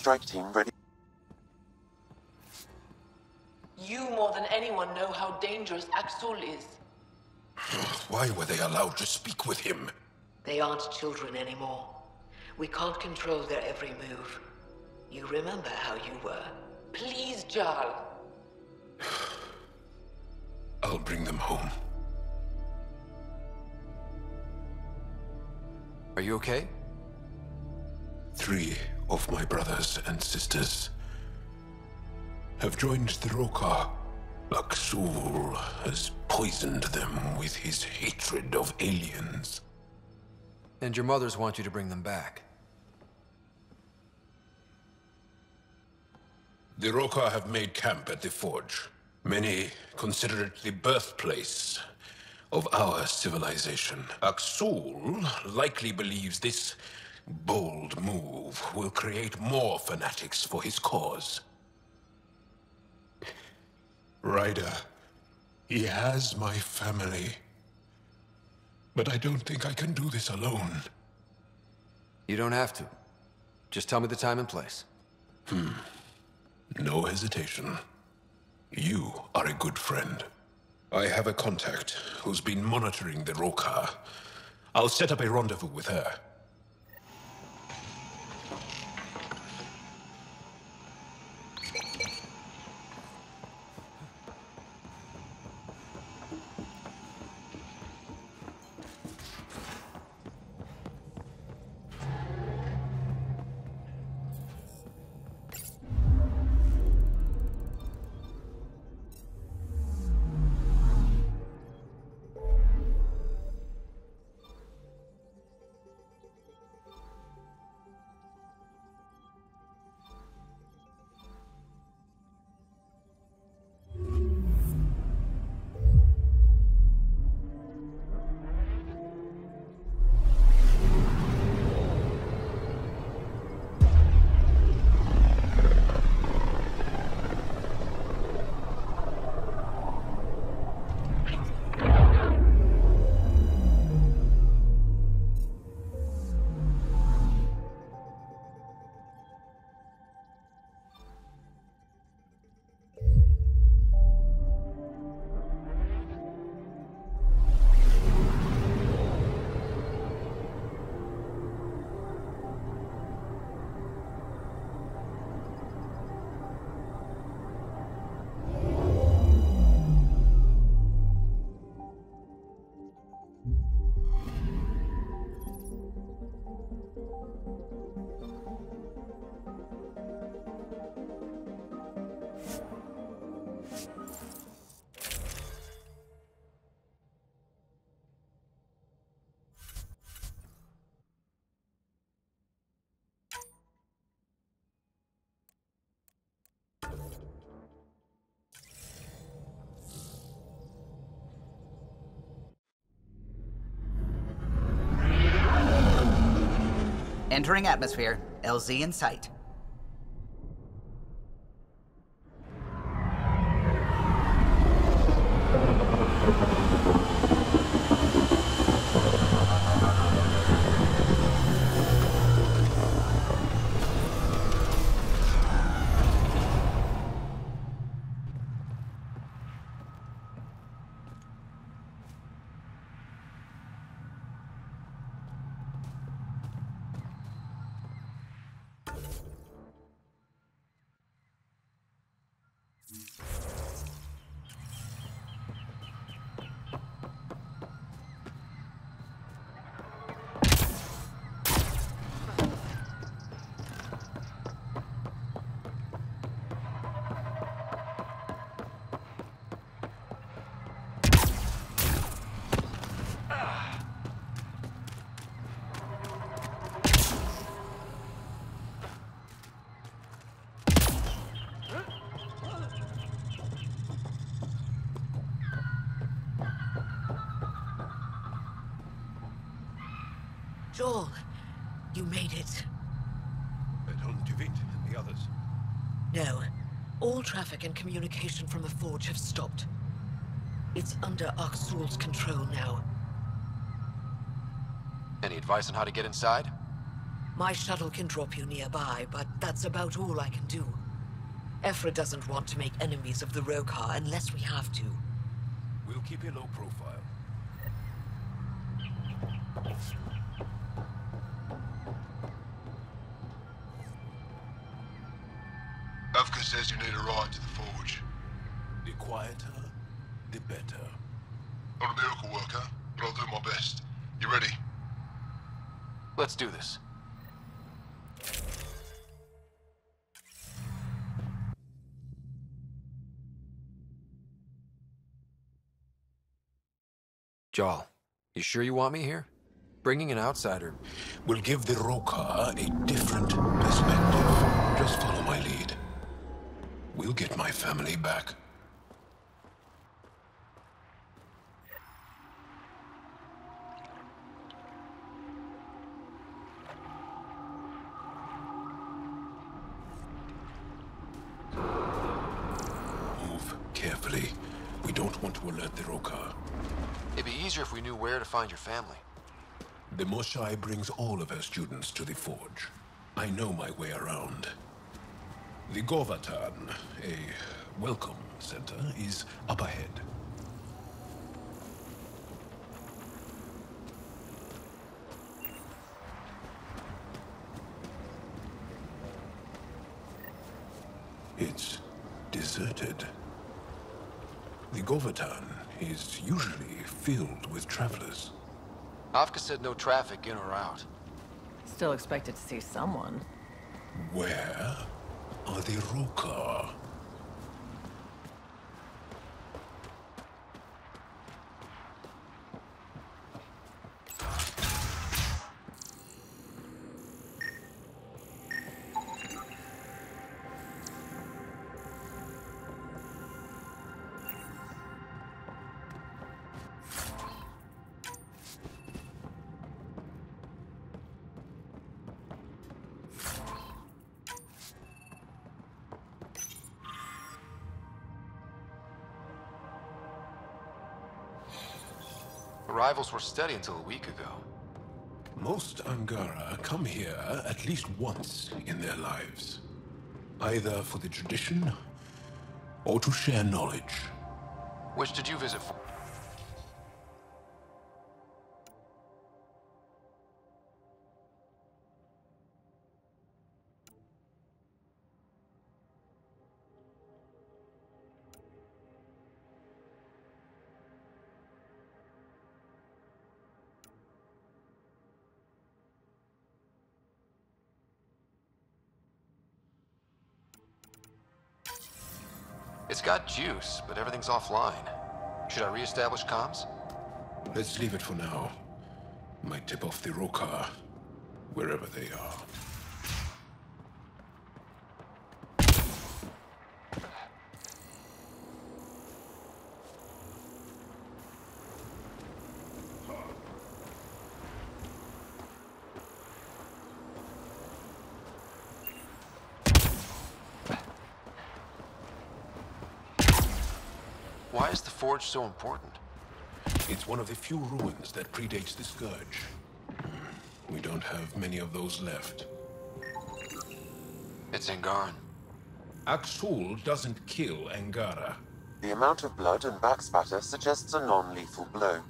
Strike team ready. You more than anyone know how dangerous Akksul is. Why were they allowed to speak with him? They aren't children anymore. We can't control their every move. You remember how you were. Please, Jaal. I'll bring them home. Are you okay? 3 of my brothers and sisters have joined the Roekaar. Akksul has poisoned them with his hatred of aliens. And your mothers want you to bring them back. The Roekaar have made camp at the Forge. Many consider it the birthplace of our civilization. Akksul likely believes this bold move will create more fanatics for his cause. Ryder, he has my family. But I don't think I can do this alone. You don't have to. Just tell me the time and place. No hesitation. You are a good friend. I have a contact who's been monitoring the Roekaar. I'll set up a rendezvous with her. Entering atmosphere, LZ in sight. Joel, you made it. They're on Tevint and the others. No. All traffic and communication from the Forge have stopped. It's under Akksul's control now. Any advice on how to get inside? My shuttle can drop you nearby, but that's about all I can do. Ephra doesn't want to make enemies of the Roekaar unless we have to. We'll keep a low profile. Afka says you need a ride to the forge. The quieter, the better. Not a miracle worker, but I'll do my best. You ready? Let's do this. Jaal, you sure you want me here? Bringing an outsider will give the Roekaar a different perspective. Just follow my lead. We'll get my family back. Move carefully. We don't want to alert the Roekaar. It'd be easier if we knew where to find your family. The Moshae brings all of her students to the forge. I know my way around. The Govatan, a welcome center, is up ahead. It's deserted. The Govatan is usually filled with travelers. Afka said no traffic in or out. Still expected to see someone. Where are the Roekaar? Arrivals were steady until a week ago. Most Angara come here at least once in their lives, either for the tradition or to share knowledge. Which did you visit for? It's got juice, but everything's offline. Should I re-establish comms? Let's leave it for now. Might tip off the Roekaar, wherever they are. Why is the forge so important? It's one of the few ruins that predates the Scourge. We don't have many of those left. It's Angaran. Akksul doesn't kill Angara. The amount of blood and backspatter suggests a non-lethal blow.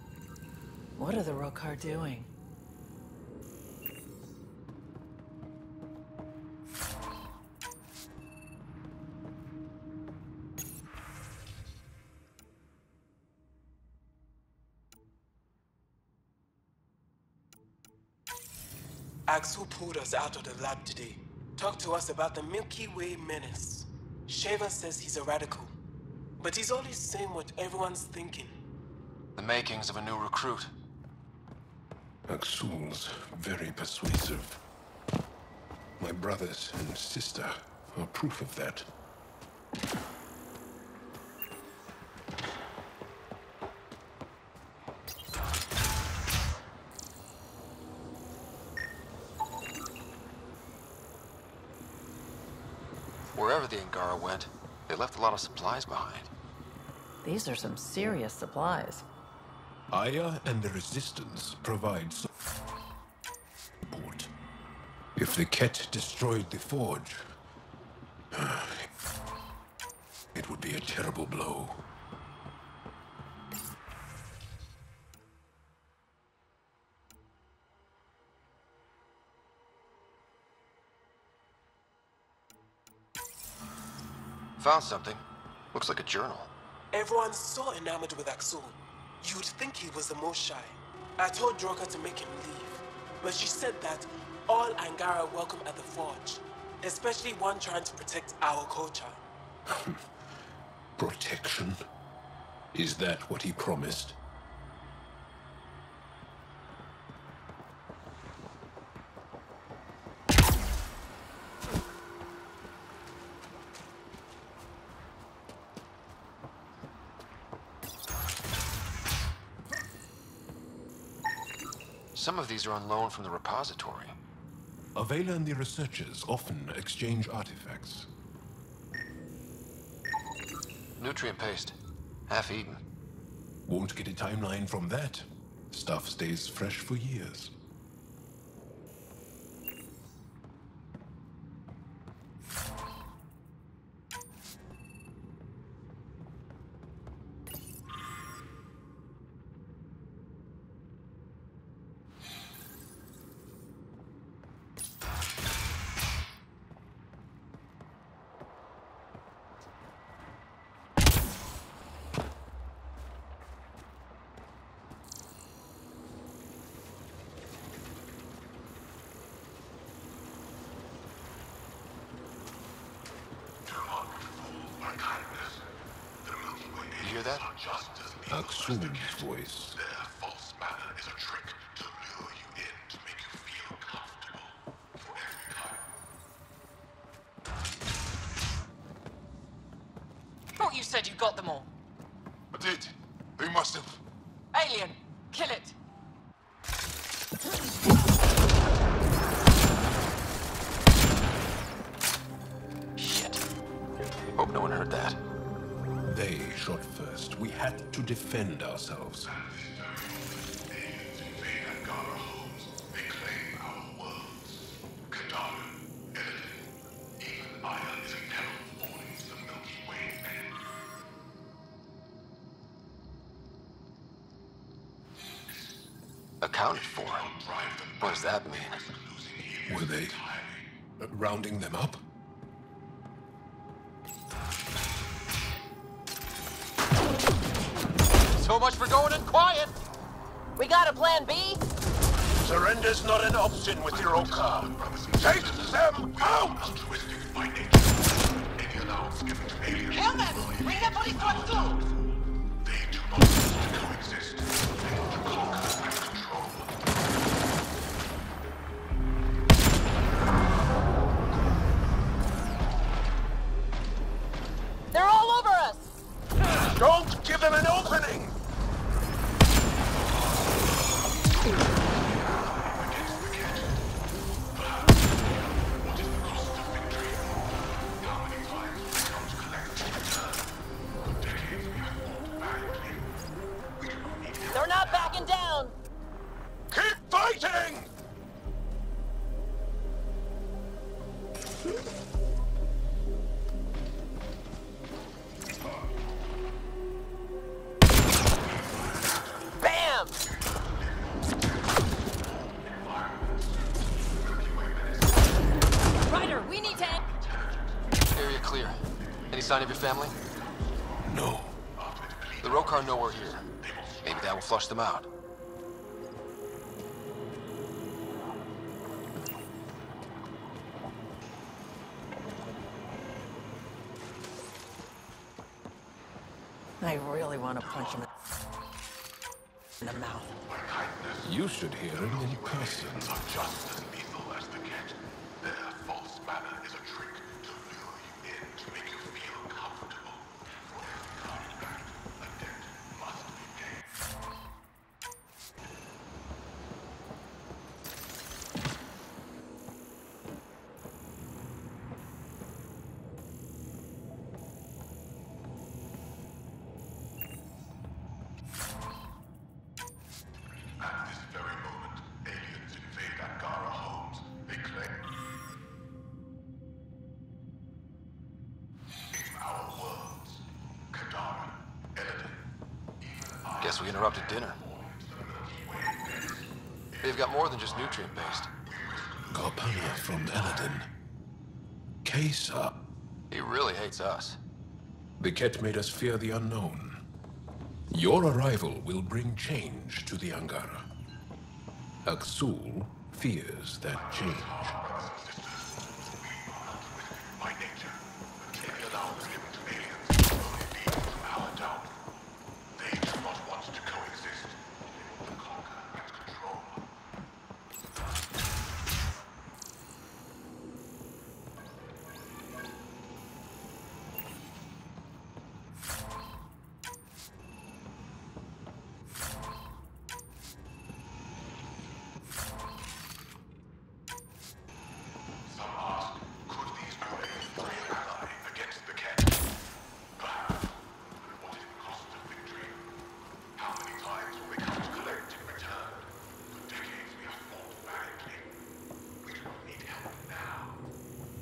What are the Roekaar doing? Akksul pulled us out of the lab today. Talked to us about the Milky Way menace. Shaver says he's a radical, but he's always saying what everyone's thinking. The makings of a new recruit. Akksul's very persuasive. My brothers and sister are proof of that. Wherever the Angara went, they left a lot of supplies behind. These are some serious supplies. Aya and the Resistance provide support. If the Kett destroyed the forge, it would be a terrible blow. Found something. Looks like a journal. Everyone's so enamored with Akksul. You'd think he was the Moshae. I told Droka to make him leave, but she said that all Angara are welcome at the forge, especially one trying to protect our culture. Protection? Is that what he promised? Some of these are on loan from the repository. Avela and the researchers often exchange artifacts. Nutrient paste. Half-eaten. Won't get a timeline from that. Stuff stays fresh for years. Akksul's voice. Their false manner is a trick to lure you in, to make you feel comfortable for every time. Thought you said you got them all. I did. Who must have? Alien. Kill it. Shit. Hope no one heard that. They shot first. We had to defend ourselves. They claim our worlds. Kadaran, Eden, even Aya is in peril falling to the Milky Way end. Accounted for? What does that mean? Were they rounding them up? So much for going in quiet! We got a plan B? Surrender's not an option with your Roekaar. Take them out! Kill them! Bring the police one too! They do not want to coexist. They want to conquer and control. They're all over us! Don't give them an opening! Sign of your family? No. The Roekaar know we're here. Maybe that will flush them out. I really want to punch him in the mouth. You should hear him in person. Not just as lethal as the Kett. Their false manner is a trick to lure you in to make you feel. At this very moment, aliens invade Angara. interrupted dinner. They've got more than just nutrient-based. Carpalia from Eladin. Kesa. He really hates us. The Kett made us fear the unknown. Your arrival will bring change to the Angara. Akksul fears that change.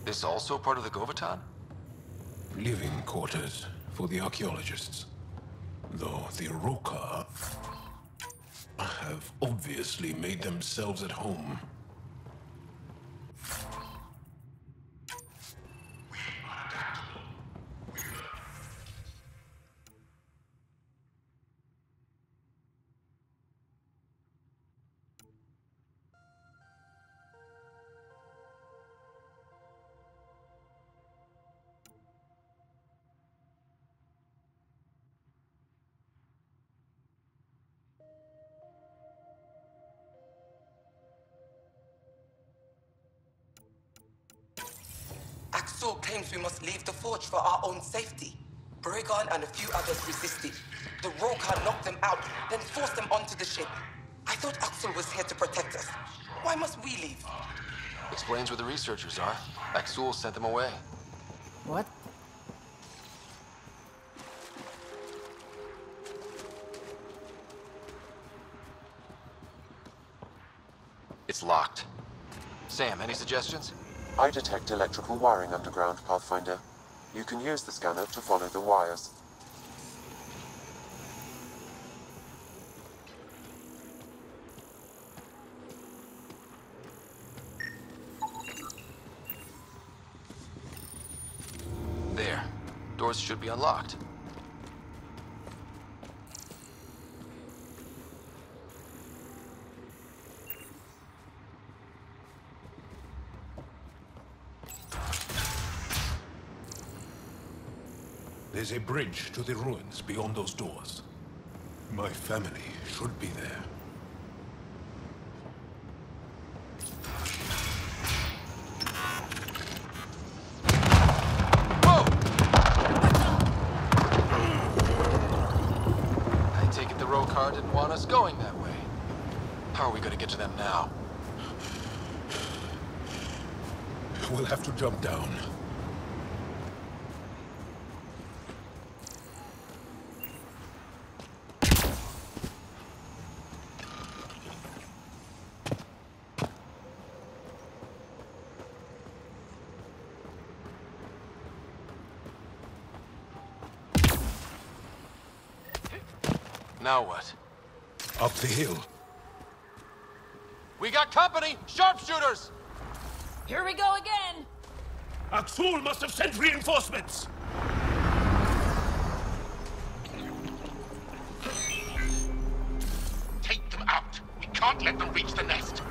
Is also part of the Govatan? Living quarters for the archaeologists. Though the Roekaar have obviously made themselves at home. Akksul claims we must leave the forge for our own safety. Bregan and a few others resisted. The Roekaar knocked them out, then forced them onto the ship. I thought Akksul was here to protect us. Why must we leave? Explains where the researchers are. Akksul sent them away. What? It's locked. Sam, any suggestions? I detect electrical wiring underground, Pathfinder. You can use the scanner to follow the wires. There. Doors should be unlocked. There's a bridge to the ruins beyond those doors. My family should be there. Whoa! I take it the Roekaar didn't want us going that way. How are we going to get to them now? We'll have to jump down. Now what? Up the hill. We got company! Sharpshooters! Here we go again! Akksul must have sent reinforcements! Take them out! We can't let them reach the nest!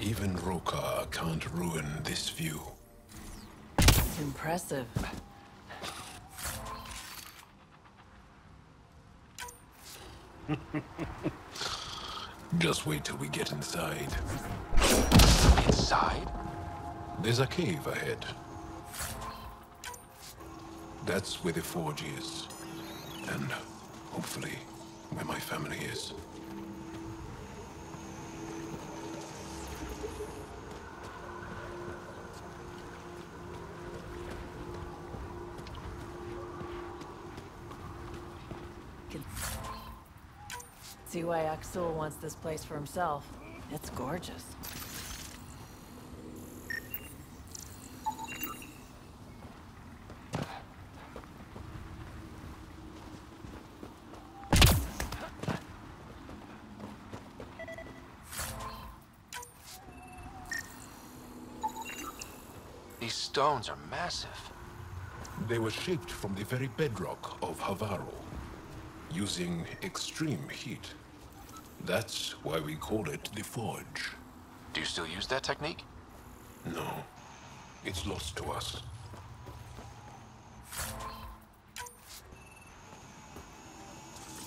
Even Roekaar can't ruin this view. It's impressive. Just wait till we get inside. Inside? There's a cave ahead. That's where the forge is. And hopefully where my family is. See why Akksul wants this place for himself. It's gorgeous. These stones are massive. They were shaped from the very bedrock of Havarl, using extreme heat. That's why we call it the Forge. Do you still use that technique? No. It's lost to us.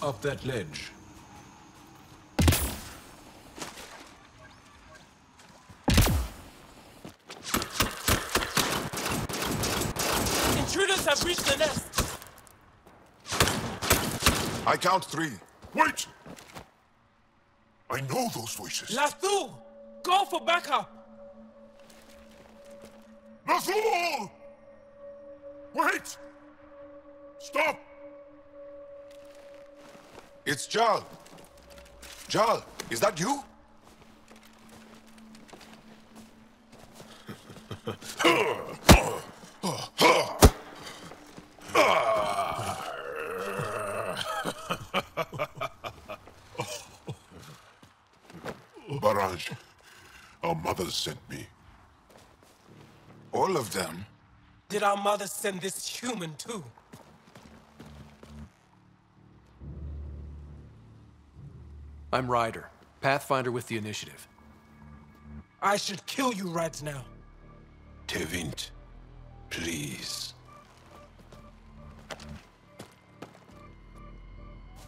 Up that ledge. Intruders have reached the nest! I count three. Wait! I know those voices. Lathu! Go for backup! Lathu! Wait! Stop! It's Jaal. Jaal, is that you? Barrage. Our mothers sent me. All of them? Did our mother send this human too? I'm Ryder, Pathfinder with the Initiative. I should kill you right now. Tevint, please.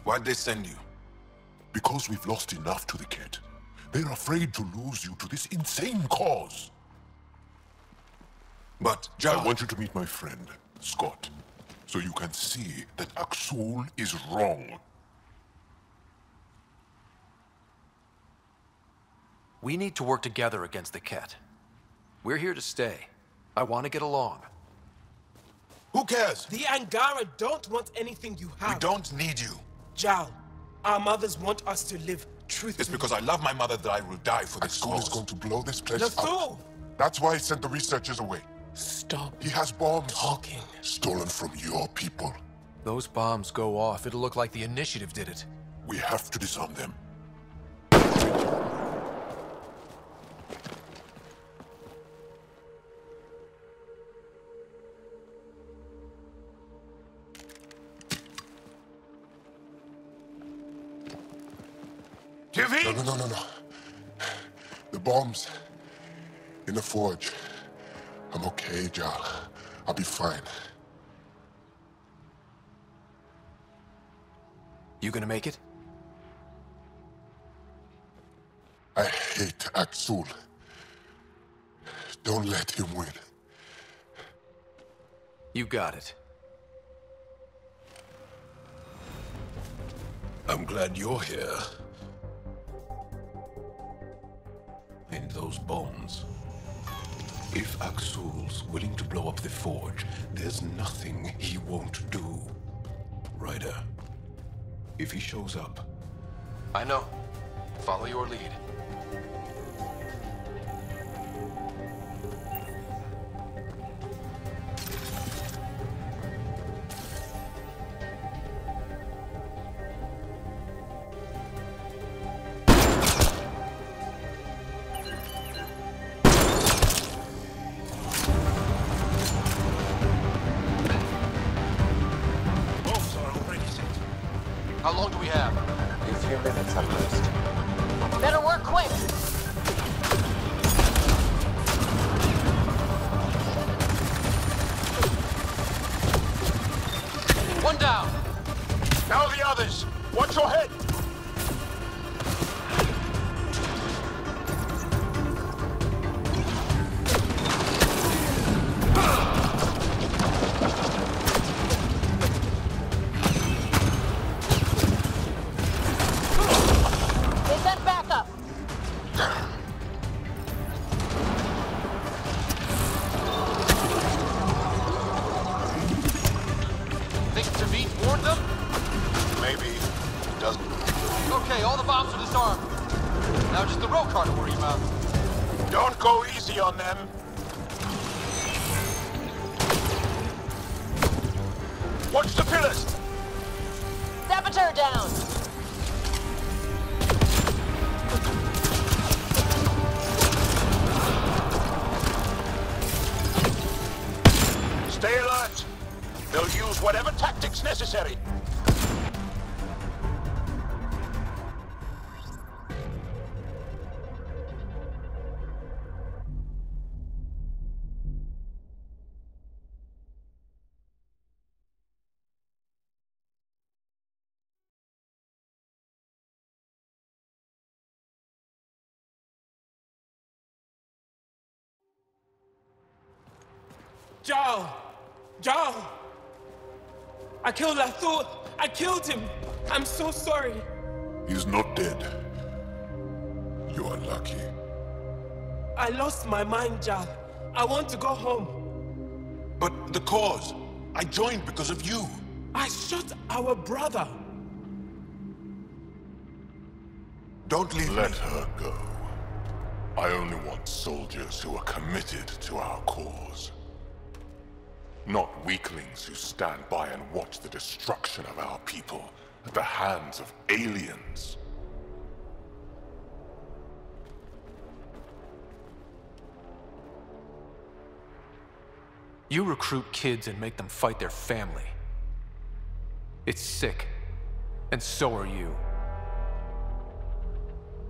Why'd they send you? Because we've lost enough to the Kett. They're afraid to lose you to this insane cause. But, Jaal, I want you to meet my friend, Scott, so you can see that Akksul is wrong. We need to work together against the Kett. We're here to stay. I want to get along. Who cares? The Angara don't want anything you have. We don't need you. Jaal, our mothers want us to live. Truth it's because I love my mother that I will die for this cause. Akksul is going to blow this place up. That's why he sent the researchers away. Stop. He has bombs. Talking. Stolen from your people. Those bombs go off. It'll look like the Initiative did it. We have to disarm them. No. The bombs in the forge. I'm okay, Jaal. I'll be fine. You gonna make it? I hate Akksul. Don't let him win. You got it. I'm glad you're here. In those bones. If Akksul's willing to blow up the forge, there's nothing he won't do. Ryder, if he shows up... I know. Follow your lead. Better work quick! Okay, all the bombs are disarmed. Now just the Roekaar to worry about. Don't go easy on them. Watch the pillars! Saboteur down! Stay alert! They'll use whatever tactics necessary. Jaal! Jaal! I killed Lathu! I killed him! I'm so sorry! He's not dead. You are lucky. I lost my mind, Jaal. I want to go home. But the cause! I joined because of you! I shot our brother! Don't leave me. Let her go. I only want soldiers who are committed to our cause. Not weaklings who stand by and watch the destruction of our people at the hands of aliens. You recruit kids and make them fight their family. It's sick, and so are you.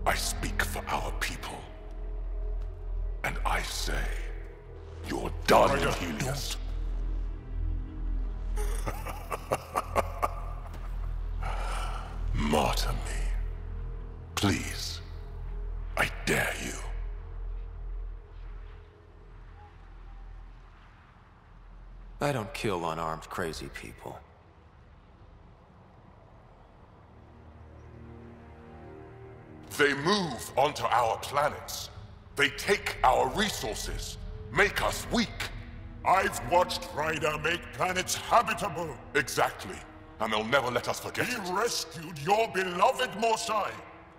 I speak for our people, and I say, you're done, Helios. Martyr me. Please. I dare you. I don't kill unarmed crazy people. They move onto our planets. They take our resources, make us weak. I've watched Ryder make planets habitable! Exactly. And they'll never let us forget it. He rescued your beloved Moshae!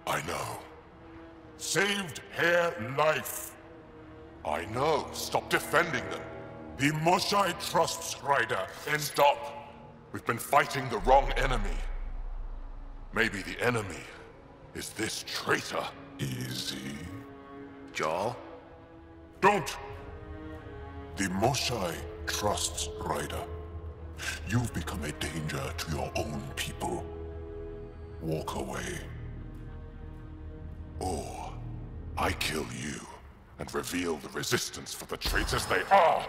I know. Saved her life. I know. Stop defending them. The Moshae trusts Ryder. And stop. We've been fighting the wrong enemy. Maybe the enemy is this traitor. Easy. Jaal? Don't! The Moshae trusts Ryder. You've become a danger to your own people. Walk away. Or I kill you and reveal the resistance for the traitors they are!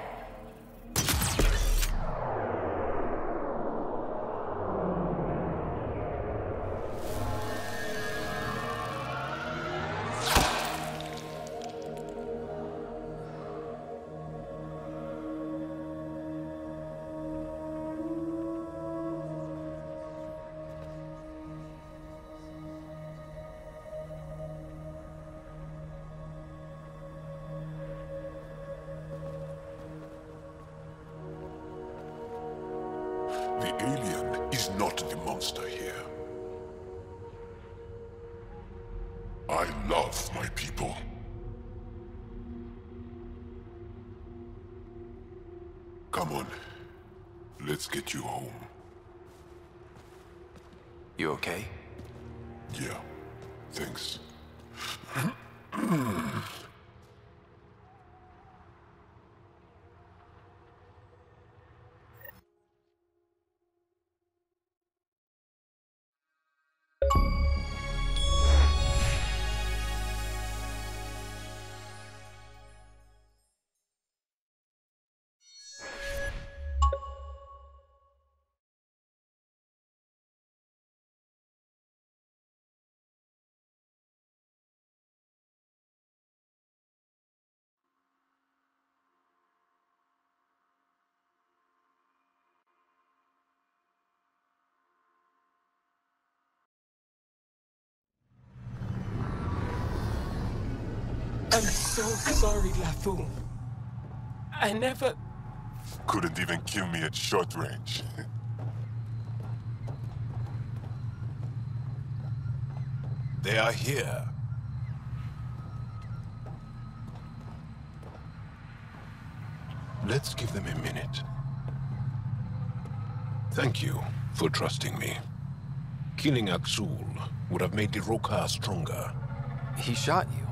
I'm so sorry, Lafou. I never... Couldn't even kill me at short range. They are here. Let's give them a minute. Thank you for trusting me. Killing Akksul would have made the Roekaar stronger. He shot you.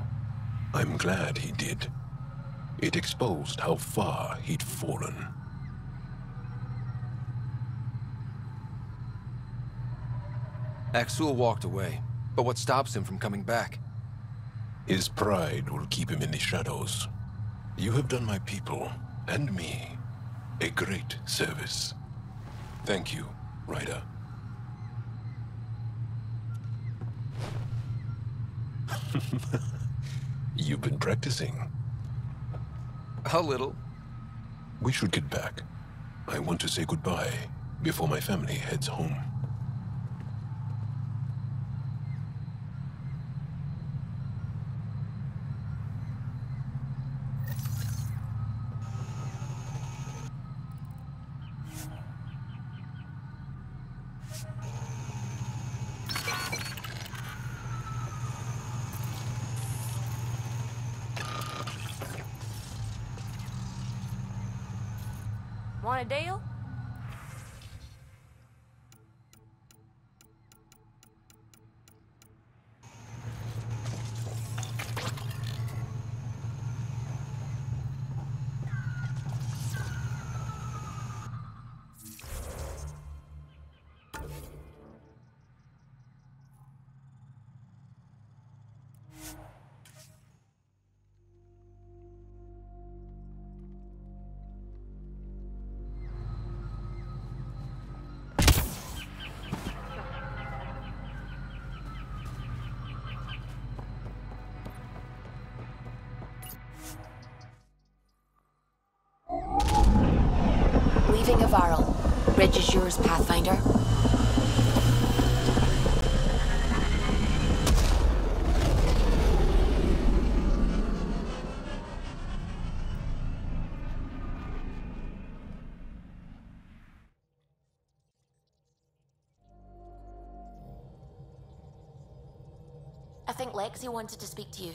I'm glad he did. It exposed how far he'd fallen. Akksul walked away, but what stops him from coming back? His pride will keep him in the shadows. You have done my people, and me, a great service. Thank you, Ryder. You've been practicing. A little. We should get back. I want to say goodbye before my family heads home. Want a deal? Havarl, bridge is yours, Pathfinder. I think Lexi wanted to speak to you.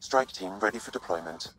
Strike team ready for deployment.